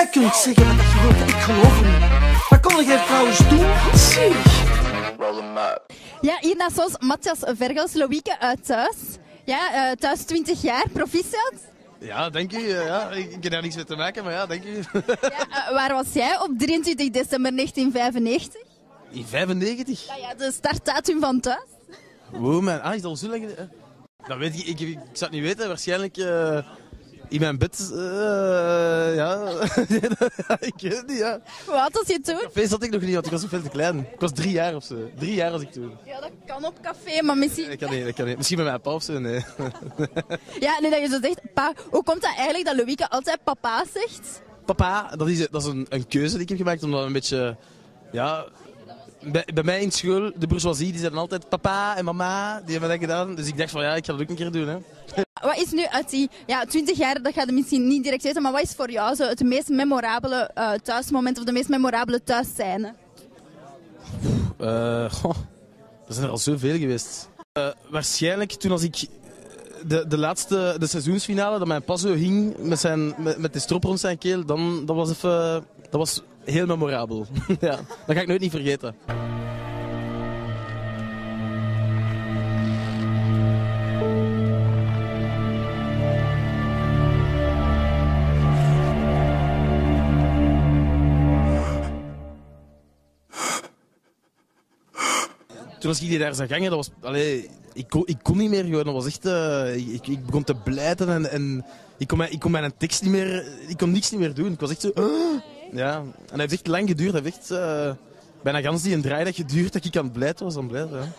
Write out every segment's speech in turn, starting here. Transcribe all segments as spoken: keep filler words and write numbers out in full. Jij kunt zeggen wat je wilt, ik geloof niet. Wat kon jij trouwens doen? Zie. Ja, hier naast ons Mathias Vergels, Lowieke uit Thuis. Ja, uh, Thuis twintig jaar, proficiat. Ja, denk je. Uh, ja. Ik, ik heb daar niks mee te maken, maar ja, denk je. Ja, uh, waar was jij op drieëntwintig december negentien vijfennegentig? In vijfennegentig? Ja, ja, de startdatum van Thuis. Wow, man. Ah, is dat al zo lang? Dat weet ik, ik, ik, ik zou het niet weten. Waarschijnlijk uh, in mijn bed. Uh, ja. Ik weet het niet, ja. Hoe oud was je toen? Café zat ik nog niet, want ik was nog veel te klein. Ik was drie jaar of zo. Drie jaar was ik toen. Ja, dat kan op café, maar misschien... Nee, dat kan niet, dat kan niet. Misschien met mijn pa of zo, nee. Ja, nu dat je zo zegt, pa, hoe komt dat eigenlijk dat Lowieke altijd papa zegt? Papa, dat is, dat is een, een keuze die ik heb gemaakt, omdat een beetje... Ja... Bij, bij mij in school, de bourgeoisie, die zeiden altijd papa en mama, die hebben dat gedaan. Dus ik dacht van ja, ik ga dat ook een keer doen. Hè. Wat is nu uit die ja, twintig jaar, dat ga je misschien niet direct weten, maar wat is voor jou zo het meest memorabele uh, thuismoment of de meest memorabele thuisscène? Uh, goh, er zijn er al zoveel geweest. Uh, waarschijnlijk toen als ik de, de laatste de seizoensfinale, dat mijn pa zo hing met, zijn, met, met de strop rond zijn keel, dan, dat was even... Uh, dat was heel memorabel. Ja, dat ga ik nooit niet vergeten. Toen als ik die daar zag hangen, dat was, allez, ik, kon, ik kon niet meer gewoon. Dat was echt, uh, ik, ik begon te blijten en, en ik, kon mijn, ik kon mijn tekst niet meer, ik kon niks niet meer doen. Ik was echt zo... Uh, Ja, en dat heeft echt lang geduurd. Dat heeft echt uh, bijna gans die een draaidag geduurd dat ik aan het blijten was. Aan het blijten,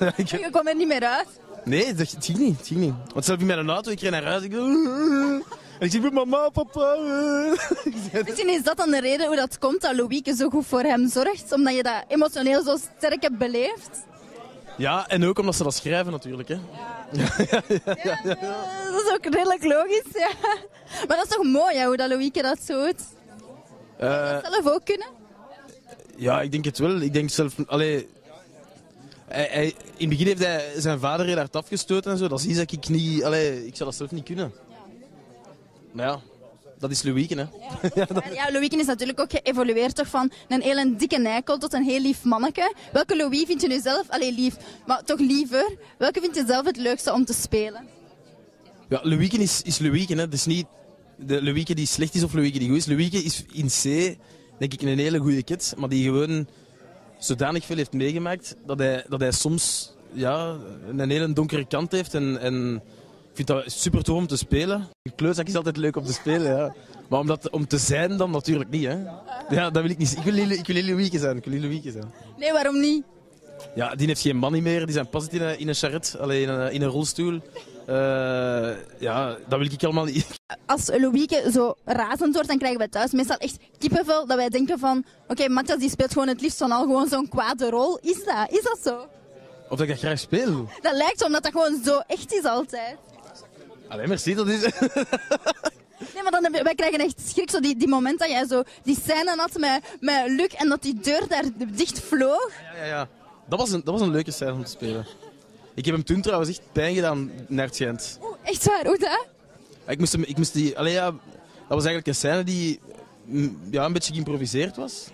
ja. Ik... Je kwam er niet meer uit? Nee, dat, het ging niet, het ging niet. Want zelfs in mijn auto, ik reed naar huis ik... en ik zei, mama, papa... Misschien is dat dan de reden hoe dat komt, dat Lowieke zo goed voor hem zorgt? Omdat je dat emotioneel zo sterk hebt beleefd? Ja, en ook omdat ze dat schrijven natuurlijk, hè. Ja. Ja, ja, ja, ja, ja. Ja, dat is ook redelijk logisch, ja. Maar dat is toch mooi, hè, hoe dat Lowieke dat zo doet? Uh, Zou je zelf ook kunnen? Ja, ik denk het wel. Ik denk zelf... Allee, hij, hij, in het begin heeft hij zijn vader heel hard afgestoten en zo. Dat is iets dat ik niet... Allee, ik zou dat zelf niet kunnen. Maar ja, dat is Lowieke, hè. Ja, dat... ja, Lowieke is natuurlijk ook geëvolueerd toch van een heel dikke eikel tot een heel lief manneke. Welke Louis vind je nu zelf... Allee, lief, maar toch liever. Welke vind je zelf het leukste om te spelen? Ja, Lowieke is, is Lowieke, hè. Dat is niet... De Lowieke die slecht is of Lowieke die goed is. Lowieke is in C, denk ik, een hele goede kid, maar die gewoon zodanig veel heeft meegemaakt dat hij, dat hij soms ja, een hele donkere kant heeft. En, en ik vind dat super tof om te spelen. Een kleutzak is altijd leuk om te spelen, ja. Maar om, dat, om te zijn dan natuurlijk niet, hè. Ja, dat wil ik niet. Ik wil niet Lowieke zijn, ik wil niet Lowieke zijn. Nee, waarom niet? Ja, die heeft geen man meer, die zijn pas in een, in een charret, alleen in een, in een rolstoel. Uh, ja, dat wil ik allemaal niet. Als Lowieke zo razend wordt, dan krijgen wij thuis meestal echt kippenvel dat wij denken van oké, okay, Mathias die speelt gewoon het liefst van al gewoon zo'n kwade rol. Is dat? Is dat zo? Of dat ik dat graag speel? Dat lijkt zo, omdat dat gewoon zo echt is altijd. Allee, merci, dat is... Nee, maar dan, wij krijgen echt schrik, zo die, die moment dat jij zo die scène had met, met Luc en dat die deur daar dicht vloog. Ja, ja, ja. Dat was een, dat was een leuke scène om te spelen. Ik heb hem toen trouwens echt pijn gedaan naar het schijnt. Oeh, echt waar? Hoe dat? Ik moest, hem, ik moest die... Allee, ja, dat was eigenlijk een scène die ja, een beetje geïmproviseerd was.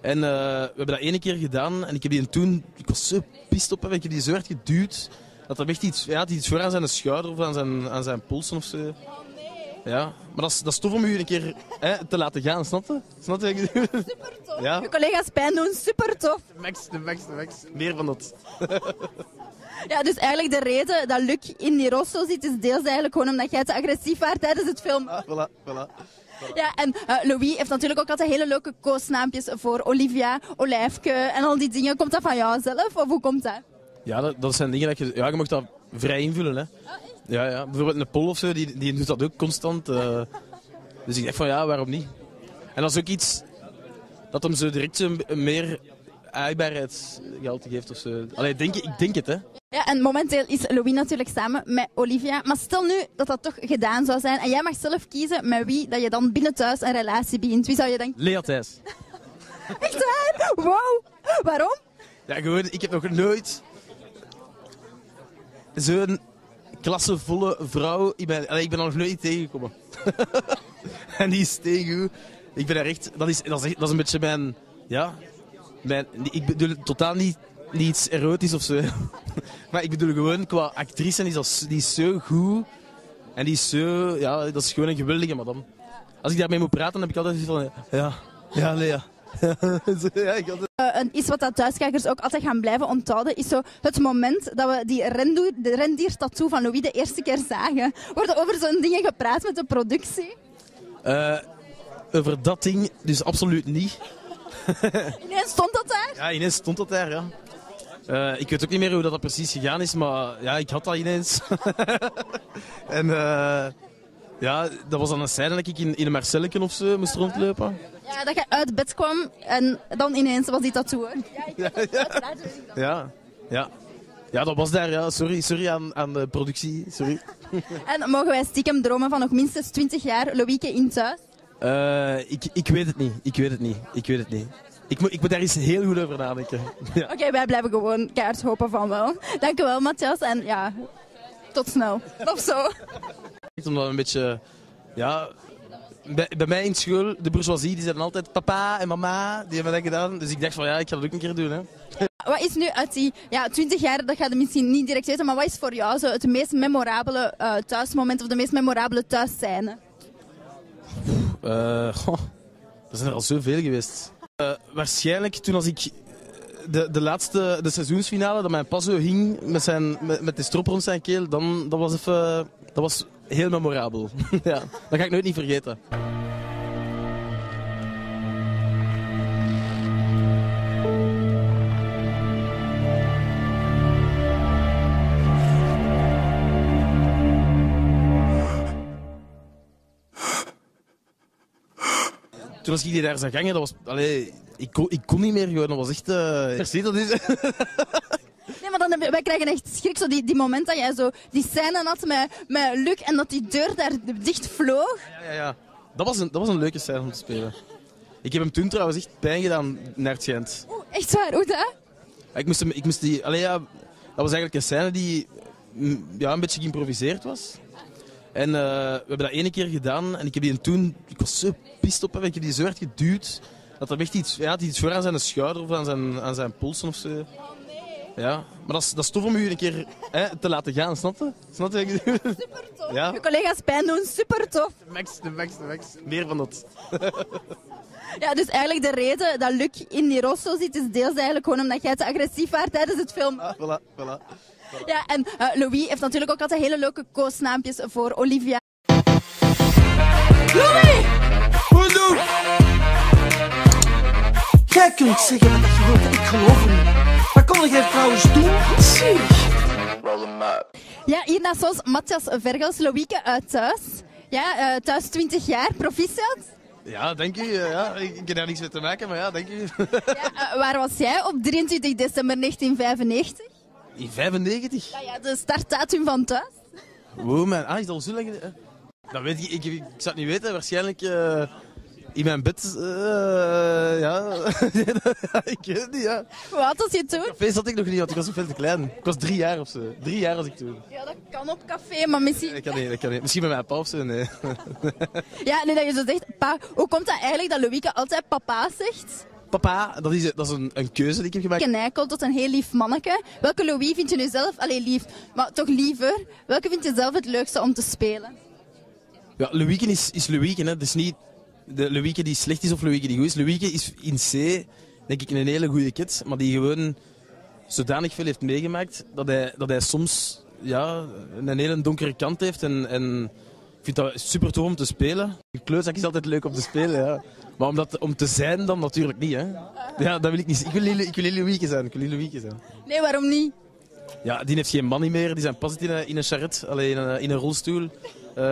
En uh, we hebben dat ene keer gedaan en ik heb die toen... Ik was zo pist op hem, ik heb die zo hard geduwd. Dat er echt iets, ja, iets voor aan zijn schouder of aan zijn, aan zijn polsen of zo. Oh nee. Ja, maar dat is, dat is tof om u een keer hè, te laten gaan, snap je? Snap je? Super tof. Ja? Je collega's pijn doen, super tof. De max, de max, de max. Meer van dat. Ja, dus eigenlijk de reden dat Luc in die rolstoel zit, is deels eigenlijk gewoon omdat jij te agressief was tijdens het filmen. Ah, voilà, voilà, voilà. Ja, en uh, Louis heeft natuurlijk ook altijd hele leuke koosnaampjes voor Olivia, Olijfke en al die dingen. Komt dat van jou zelf of hoe komt dat? Ja, dat, dat zijn dingen dat je... Ja, je mag dat vrij invullen, hè. Oh, echt? Ja, ja. Bijvoorbeeld een Pol of zo, die, die doet dat ook constant. Uh, dus ik dacht van ja, waarom niet? En dat is ook iets dat hem zo direct zo meer... aaibaarheidsgehalte geeft of zo. Allee, denk, ik denk het, hè. Ja, en momenteel is Louis natuurlijk samen met Olivia. Maar stel nu dat dat toch gedaan zou zijn en jij mag zelf kiezen met wie dat je dan binnen thuis een relatie begint. Wie zou je denken? Lea Thijs. Echt waar? Wow. Waarom? Ja, gewoon, ik heb nog nooit zo'n klassevolle vrouw in mijn... Allee, ik ben al nog nooit tegengekomen. En die is tegengoed. Ik ben daar echt, dat is, dat is, echt, dat is een beetje mijn, ja, mijn, ik bedoel totaal niet, niet iets erotisch of zo. Maar ik bedoel gewoon, qua actrice is dat, die is zo goed en die is zo, ja, dat is gewoon een geweldige madame. Als ik daarmee moet praten, dan heb ik altijd van, ja, ja, Lea. Ja, ik had... Uh, en iets wat dat thuiskijkers ook altijd gaan blijven onthouden is zo het moment dat we die rendiertattoo van Louis de eerste keer zagen. Worden over zo'n dingen gepraat met de productie? Uh, over dat ding dus absoluut niet. Ineens stond dat daar? Ja, ineens stond dat daar, ja. Uh, ik weet ook niet meer hoe dat, dat precies gegaan is, maar ja, ik had dat ineens. En uh, ja, dat was dan een scène dat ik in, in een Marcelleken of zo moest rondlopen. Ja, dat je uit bed kwam en dan ineens was die tattoo. Ja, ja, ja. Ja, ja. Ja, dat was daar. Ja. Sorry, sorry aan, aan de productie. Sorry. En mogen wij stiekem dromen van nog minstens twintig jaar Lowieke in Thuis? Uh, ik, ik weet het niet. Ik weet het niet. Ik weet het niet. Ik moet, ik moet daar eens heel goed over nadenken. Ja. Oké, okay, wij blijven gewoon keihard hopen van wel. Dankjewel, Mathias. En ja, tot snel. Of zo. Omdat een beetje... Ja... Bij, bij mij in school, de bourgeoisie, die zeiden altijd papa en mama, die hebben dat gedaan. Dus ik dacht van ja, ik ga dat ook een keer doen. Hè. Wat is nu uit die ja, twintig jaar, dat ga je misschien niet direct weten, maar wat is voor jou zo het meest memorabele uh, thuismoment of de meest memorabele thuisscène? Uh, goh, er zijn er al zoveel geweest. Uh, waarschijnlijk toen als ik de, de laatste de seizoensfinale, dat mijn pas zo hing met, zijn, met, met de strop rond zijn keel, dan, dat was even... Uh, dat was, heel memorabel. Ja, dat ga ik nooit niet vergeten. Toen als ik die daar zag hangen, dat was... Allee, ik, kon, ik kon niet meer gewoon, dat was echt... Uh, merci, dat is... Maar dan, wij krijgen echt schrik, zo die, die moment dat jij zo die scène had met, met Luc en dat die deur daar dicht vloog. Ja, ja, ja. Dat was een, dat was een leuke scène om te spelen. Ik heb hem toen trouwens echt pijn gedaan naar het schijnt. Oeh, echt waar? Hoe dat? Ja, ik moest hem, ik moest die, allee, ja, dat was eigenlijk een scène die ja, een beetje geïmproviseerd was. En uh, we hebben dat ene keer gedaan en ik heb die toen, ik was zo pist op hem, ik heb die zo hard geduwd dat er echt iets, ja, iets voor aan zijn schouder of aan zijn, aan zijn polsen of zo. Ja, maar dat is, dat is tof om u een keer hè, te laten gaan, snap je? Snap je? Super tof. Ja. Je collega's pijn doen, super tof. De max, de max, de max. Meer van dat. Ja, dus eigenlijk de reden dat Luc in die rosso zit, is deels eigenlijk gewoon omdat jij te agressief waart tijdens het filmen. Ah, voilà, voilà, voilà. Ja, en uh, Louis heeft natuurlijk ook altijd hele leuke koosnaampjes voor Olivia. Louis! Hoe doe? Jij kunt zeggen wat je wilt, ik geloof in je. Wat kon jij trouwens doen? Ja, hier naast ons Mathias Vergels, Lowieke uit Thuis. Ja, uh, Thuis twintig jaar, proficiat. Ja, dank u. Uh, ja. Ik, ik heb daar niks mee te maken, maar ja, dank u. Ja, uh, waar was jij op drieëntwintig december negentien vijfennegentig? In negentien vijfennegentig? Ja, ja, de startdatum van Thuis. Wow, man. Ah, is dat al zo lang? Uh, dat weet ik, ik, ik, ik zou het niet weten. Waarschijnlijk... Uh... In mijn bed, uh, ja, ik weet het niet, ja. Hoe oud was je toen? Café zat ik nog niet, want ik was nog veel te klein. Ik was drie jaar of zo. Drie jaar was ik toen. Ja, dat kan op café, maar misschien... Dat kan niet, dat kan niet. Misschien bij mijn pa of zo, nee. Ja, nu dat je zo zegt, pa, hoe komt dat eigenlijk dat Lowieke altijd papa zegt? Papa, dat is, dat is een, een keuze die ik heb gemaakt. Een eikel tot een heel lief manneke. Welke Louis vind je nu zelf, allee lief, maar toch liever, welke vind je zelf het leukste om te spelen? Ja, Lowieke is, is Lowieke, hè. Dat is niet... De Lowieke die slecht is of Lowieke die goed is. Lowieke is in C, denk ik, een hele goede kid, maar die gewoon zodanig veel heeft meegemaakt dat hij, dat hij soms ja, een hele donkere kant heeft. En, en ik vind dat super tof om te spelen. De kleurzak is altijd leuk om te spelen, ja. Maar om, dat, om te zijn dan natuurlijk niet, hè. Ja, dat wil ik niet. Ik wil, ik wil Lowieke zijn, ik wil Lowieke zijn. Nee, waarom niet? Ja, die heeft geen man meer, die zijn pas in een, in een charret, alleen in een, in een rolstoel. Uh,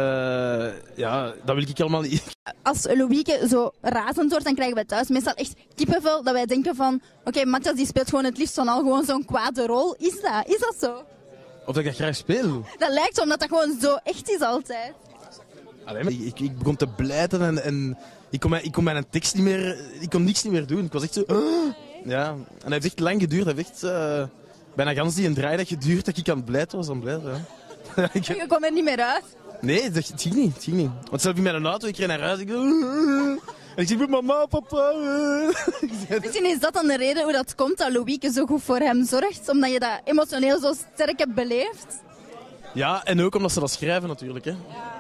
ja, dat wil ik allemaal niet. Als Lowieke zo razend wordt, dan krijgen wij thuis meestal echt kippenvel. Dat wij denken van, oké, okay, Mathias die speelt gewoon het liefst van al gewoon zo'n kwade rol. Is dat? Is dat zo? Of dat ik dat graag speel? Dat lijkt zo, omdat dat gewoon zo echt is altijd. Allee, maar ik, ik begon te blijten en, en ik kon mijn, ik kon mijn tekst niet meer, ik kon niks niet meer doen. Ik was echt zo, oh. Ja. En dat heeft echt lang geduurd. Dat heeft echt uh, bijna gans die een draaidag geduurd dat ik aan het blijten was. Aan blijten, ja. Je kwam er niet meer uit? Nee, het ging niet, het ging niet. Want zelf in mijn auto, ik reed naar huis, ik... En ik zie met mama, papa. Misschien is dat dan de reden hoe dat komt, dat Lowieke zo goed voor hem zorgt? Omdat je dat emotioneel zo sterk hebt beleefd? Ja, en ook omdat ze dat schrijven natuurlijk. Hè. Ja.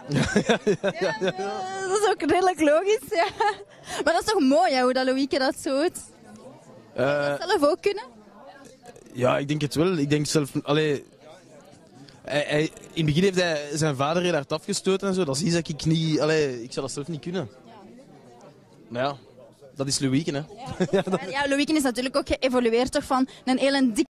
Ja, ja, ja, ja. Ja, dat is ook redelijk logisch. Ja. Maar dat is toch mooi hè, hoe dat Lowieke dat zo doet? Zou uh, je dat zelf ook kunnen? Ja, ik denk het wel. Ik denk zelf... Allee, hij, hij, in het begin heeft hij zijn vader heel hard afgestoten en zo. Dat is iets dat ik niet... Allee, ik zou dat zelf niet kunnen. Maar ja, dat is Lowieke hè. Ja, ja, dat... ja, Lowieke is natuurlijk ook geëvolueerd toch van een hele dikke...